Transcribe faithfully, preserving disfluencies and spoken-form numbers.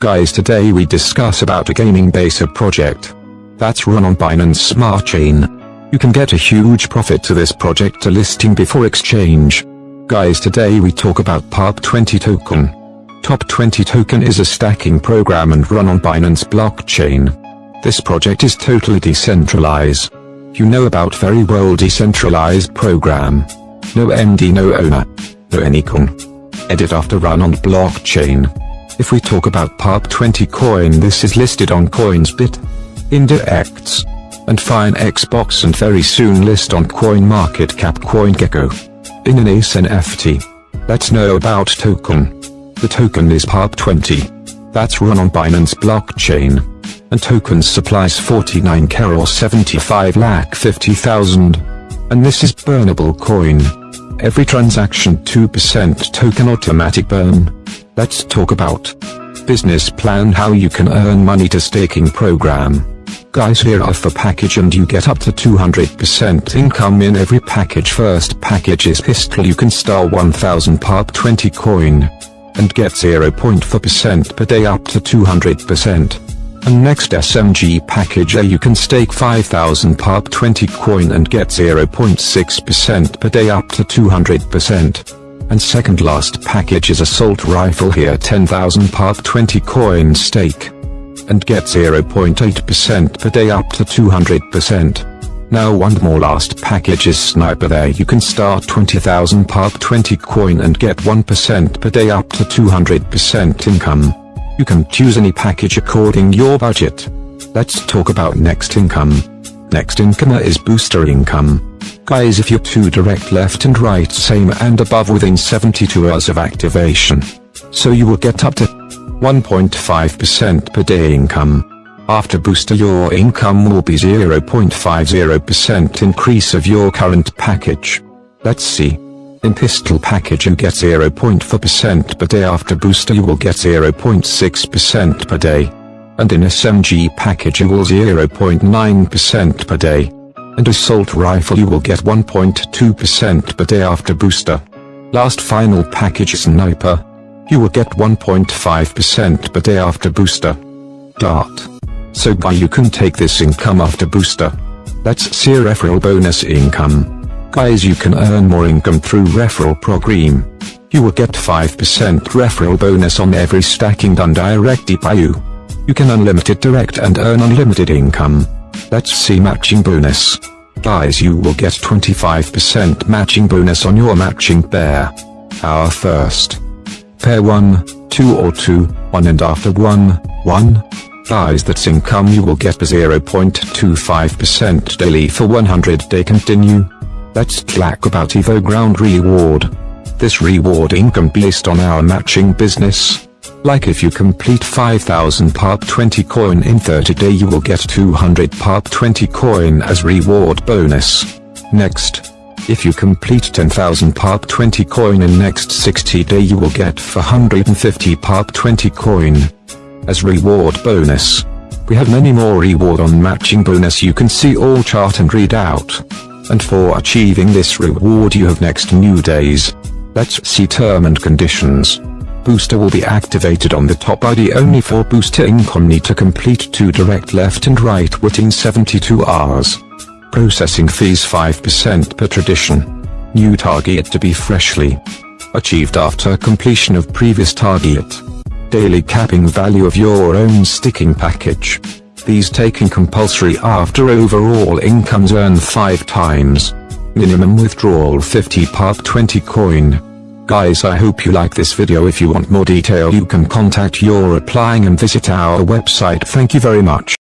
Guys, today we discuss about a gaming baser project that's run on Binance Smart Chain. You can get a huge profit to this project to listing before exchange. Guys, today we talk about P U B twenty token. P U B twenty token is a stacking program and run on Binance blockchain. This project is totally decentralized. You know about very well decentralized program. No M D, no owner, no anything. Edit after run on blockchain. If we talk about P U B twenty coin, this is listed on Coinsbit, Index, and Fine Xbox, and very soon list on CoinMarketCap, CoinGecko. In an S N F T. Let's know about token. The token is P U B twenty. That's run on Binance blockchain. And token supplies forty-nine K or seventy-five lakh fifty thousand. And this is burnable coin. Every transaction two percent token automatic burn. Let's talk about business plan, how you can earn money to staking program. Guys, here are the package and you get up to two hundred percent income in every package. First package is history. You can star one thousand P U B twenty coin and get zero point four percent per day up to two hundred percent. And next S M G package A, you can stake five thousand P U B twenty coin and get zero point six percent per day up to two hundred percent. And second last package is assault rifle. Here ten thousand P U B twenty coin stake and get zero point eight percent per day up to two hundred percent. Now one more last package is sniper. There you can start twenty thousand P U B twenty coin and get one percent per day up to two hundred percent income. You can choose any package according your budget. Let's talk about next income. Next income is booster income. Guys, if you two direct left and right same and above within seventy-two hours of activation, so you will get up to one point five percent per day income. After booster, your income will be zero point five zero percent increase of your current package. Let's see. In pistol package you get zero point four percent per day. After booster you will get zero point six percent per day. And in S M G package you will zero point nine percent per day. And assault rifle you will get one point two percent per day after booster. Last final package is sniper. You will get one point five percent per day after booster. Dart. So guy, you can take this income after booster. Let's see referral bonus income. Guys, you can earn more income through referral program. You will get five percent referral bonus on every stacking done directly by you. You can unlimited direct and earn unlimited income. Let's see matching bonus. Guys, you will get twenty-five percent matching bonus on your matching pair. Our first pair one, two or two, one and after one, one. Guys, that's income you will get zero point two five percent daily for one hundred day continue. Let's talk about Evo Ground reward. This reward income based on our matching business. Like if you complete five thousand P U B twenty coin in thirty day you will get two hundred P U B twenty coin as reward bonus. Next, if you complete ten thousand P U B twenty coin in next sixty day you will get four hundred fifty P U B twenty coin as reward bonus. We have many more reward on matching bonus, you can see all chart and read out. And for achieving this reward you have next new days. Let's see term and conditions. Booster will be activated on the top I D only for booster income. Need to complete two direct left and right within seventy-two hours. Processing fees five percent per tradition. New target to be freshly achieved after completion of previous target. Daily capping value of your own sticking package. These taking compulsory after overall incomes earn five times. Minimum withdrawal fifty P U B twenty coin. Guys, I hope you like this video. If you want more detail you can contact your applying and visit our website. Thank you very much.